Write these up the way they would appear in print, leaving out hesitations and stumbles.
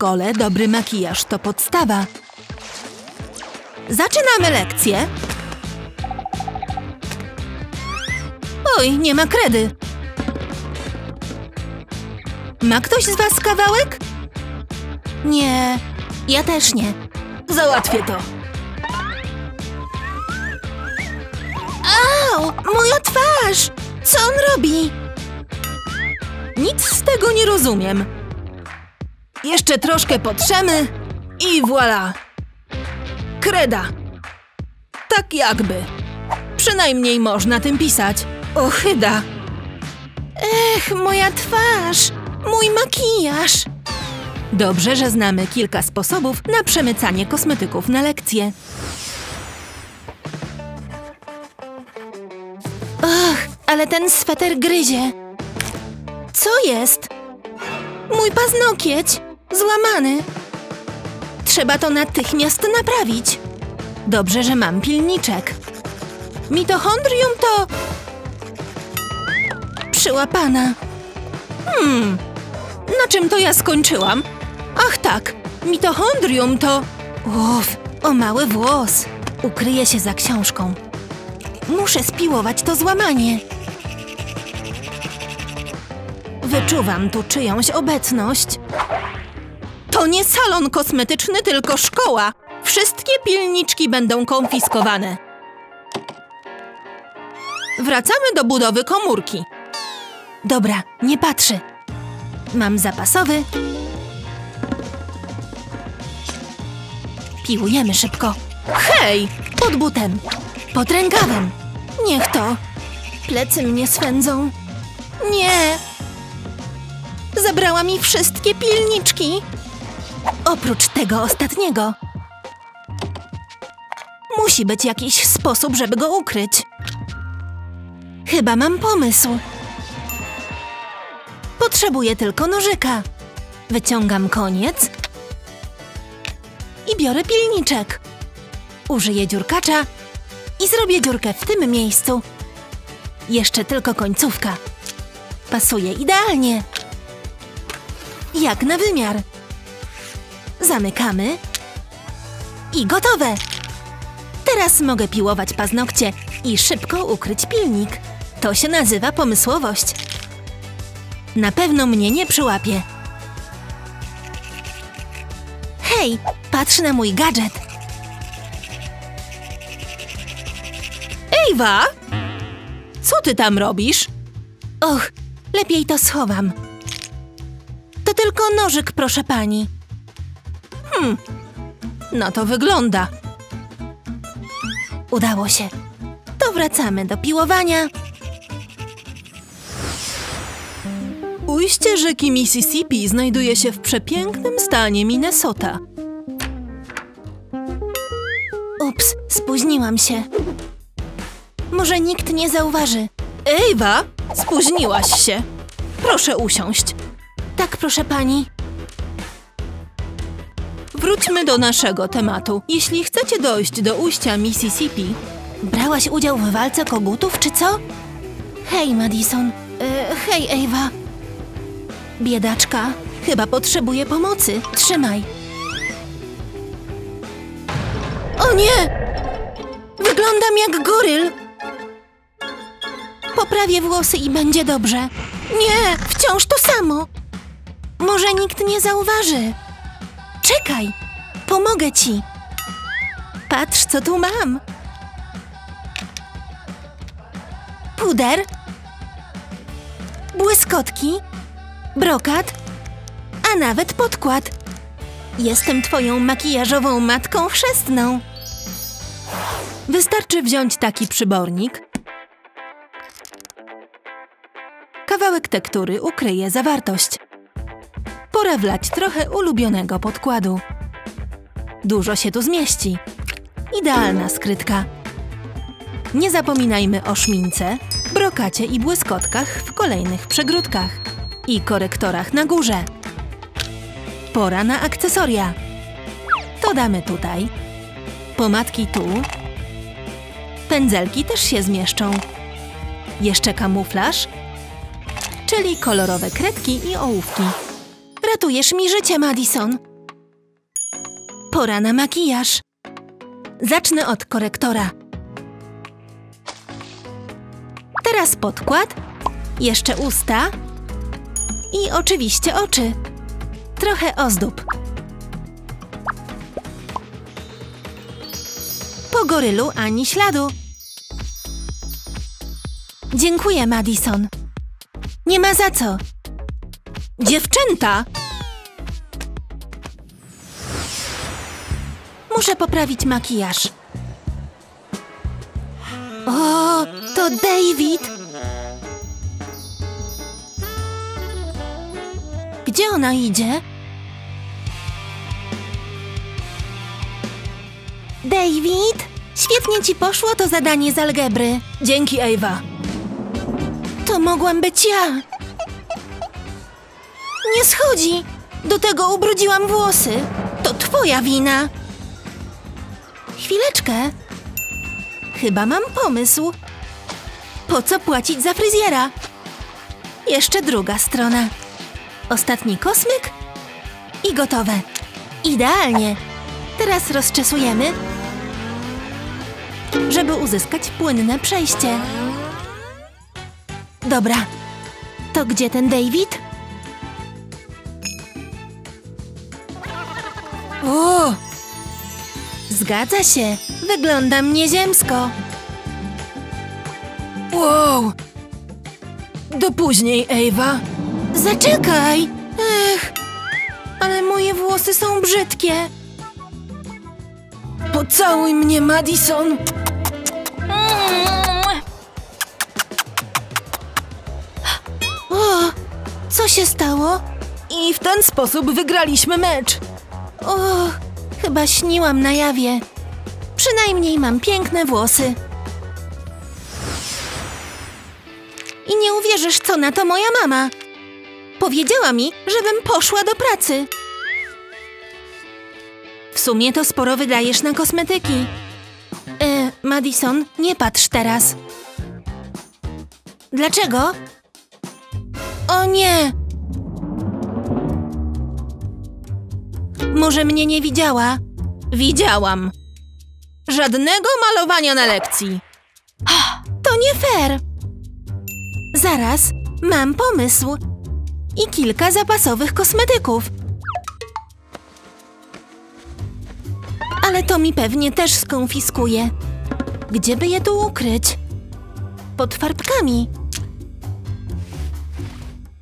szkole dobry makijaż to podstawa. Zaczynamy lekcję. Oj, nie ma kredy. Ma ktoś z was kawałek? Nie, ja też nie. Załatwię to. Au, moja twarz! Co on robi? Nic z tego nie rozumiem. Jeszcze troszkę potrzemy i voilà. Kreda. Tak jakby. Przynajmniej można tym pisać. Ohyda. Ech, moja twarz. Mój makijaż. Dobrze, że znamy kilka sposobów na przemycanie kosmetyków na lekcję. Och, ale ten sweter gryzie. Co jest? Mój paznokieć złamany. Trzeba to natychmiast naprawić. Dobrze, że mam pilniczek. Mitochondrium to... przyłapana. Na czym to ja skończyłam? Ach tak, mitochondrium to... Uff, o mały włos. Ukryję się za książką. Muszę spiłować to złamanie. Wyczuwam tu czyjąś obecność. To nie salon kosmetyczny, tylko szkoła. Wszystkie pilniczki będą konfiskowane. Wracamy do budowy komórki. Dobra, nie patrzy. Mam zapasowy. Piłujemy szybko. Hej! Pod butem. Pod rękawem. Niech to. Plecy mnie swędzą. Nie! Zabrała mi wszystkie pilniczki. Oprócz tego ostatniego. Musi być jakiś sposób, żeby go ukryć. Chyba mam pomysł. Potrzebuję tylko nożyka. Wyciągam koniec i biorę pilniczek. Użyję dziurkacza i zrobię dziurkę w tym miejscu. Jeszcze tylko końcówka. Pasuje idealnie. Jak na wymiar. Zamykamy i gotowe. Teraz mogę piłować paznokcie i szybko ukryć pilnik. To się nazywa pomysłowość. Na pewno mnie nie przyłapie. Hej, patrz na mój gadżet. Ewa! Co ty tam robisz? Och, lepiej to schowam. To tylko nożyk, proszę pani. No to wygląda. Udało się. To wracamy do piłowania. Ujście rzeki Mississippi znajduje się w przepięknym stanie Minnesota. Ups, spóźniłam się. Może nikt nie zauważy. Ewa, spóźniłaś się. Proszę usiąść. Tak, proszę pani. Wróćmy do naszego tematu. Jeśli chcecie dojść do ujścia Mississippi... Brałaś udział w walce kogutów, czy co? Hej, Madison. Hej, Ewa. Biedaczka, chyba potrzebuje pomocy. Trzymaj. O nie! Wyglądam jak goryl. Poprawię włosy i będzie dobrze. Nie, wciąż to samo. Może nikt nie zauważy. Czekaj, pomogę ci. Patrz, co tu mam. Puder. Błyskotki. Brokat, a nawet podkład. Jestem twoją makijażową matką chrzestną. Wystarczy wziąć taki przybornik. Kawałek tektury ukryje zawartość. Pora wlać trochę ulubionego podkładu. Dużo się tu zmieści. Idealna skrytka. Nie zapominajmy o szmince, brokacie i błyskotkach w kolejnych przegródkach. I korektorach na górze. Pora na akcesoria. To damy tutaj. Pomadki tu. Pędzelki też się zmieszczą. Jeszcze kamuflaż, czyli kolorowe kredki i ołówki. Ratujesz mi życie, Madison. Pora na makijaż. Zacznę od korektora. Teraz podkład, jeszcze usta i oczywiście oczy. Trochę ozdób. Po gorylu ani śladu. Dziękuję, Madison. Nie ma za co. Dziewczęta! Muszę poprawić makijaż. O, to David! Gdzie ona idzie? David, świetnie ci poszło to zadanie z algebry. Dzięki, Ewa. To mogłam być ja. Nie schodzi. Do tego ubrudziłam włosy. To twoja wina. Chwileczkę. Chyba mam pomysł. Po co płacić za fryzjera? Jeszcze druga strona. Ostatni kosmyk i gotowe. Idealnie. Teraz rozczesujemy, żeby uzyskać płynne przejście. Dobra. To gdzie ten David? O! Zgadza się. Wyglądam nieziemsko. Wow! Do później, Ewa. Zaczekaj! Ech! Ale moje włosy są brzydkie. Pocałuj mnie, Madison! O! Co się stało? I w ten sposób wygraliśmy mecz. O! Chyba śniłam na jawie. Przynajmniej mam piękne włosy. I nie uwierzysz, co na to moja mama. Powiedziała mi, żebym poszła do pracy. W sumie to sporo wydajesz na kosmetyki. Madison, nie patrz teraz. Dlaczego? O nie! Może mnie nie widziała? Widziałam. Żadnego malowania na lekcji. To nie fair. Zaraz, mam pomysł. I kilka zapasowych kosmetyków. Ale to mi pewnie też skonfiskuje. Gdzie by je tu ukryć? Pod farbkami.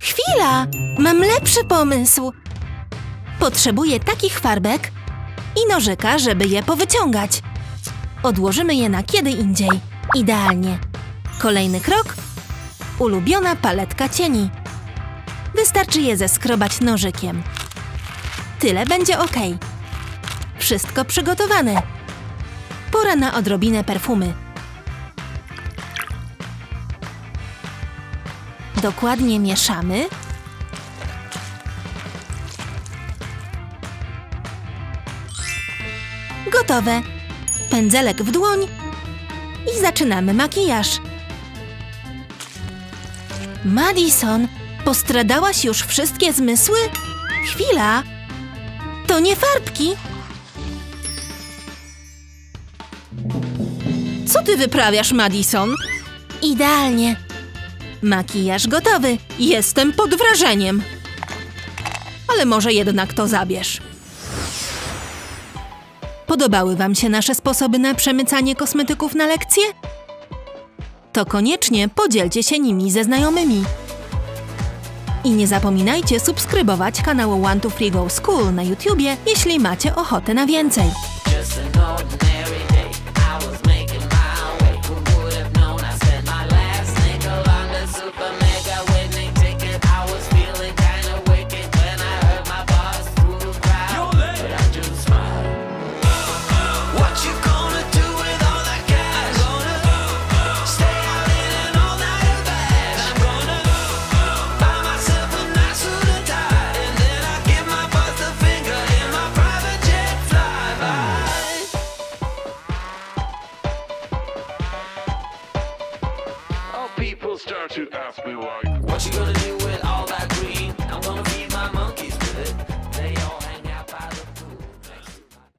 Chwila! Mam lepszy pomysł. Potrzebuję takich farbek i nożyka, żeby je powyciągać. Odłożymy je na kiedy indziej. Idealnie. Kolejny krok. Ulubiona paletka cieni. Wystarczy je zeskrobać nożykiem. Tyle będzie ok. Wszystko przygotowane. Pora na odrobinę perfumy. Dokładnie mieszamy. Gotowe. Pędzelek w dłoń i zaczynamy makijaż. Madison, postradałaś już wszystkie zmysły? Chwila! To nie farbki! Co ty wyprawiasz, Madison? Idealnie! Makijaż gotowy! Jestem pod wrażeniem! Ale może jednak to zabierz. Podobały wam się nasze sposoby na przemycanie kosmetyków na lekcje? To koniecznie podzielcie się nimi ze znajomymi. I nie zapominajcie subskrybować kanału 123 GO! School na YouTubie, jeśli macie ochotę na więcej.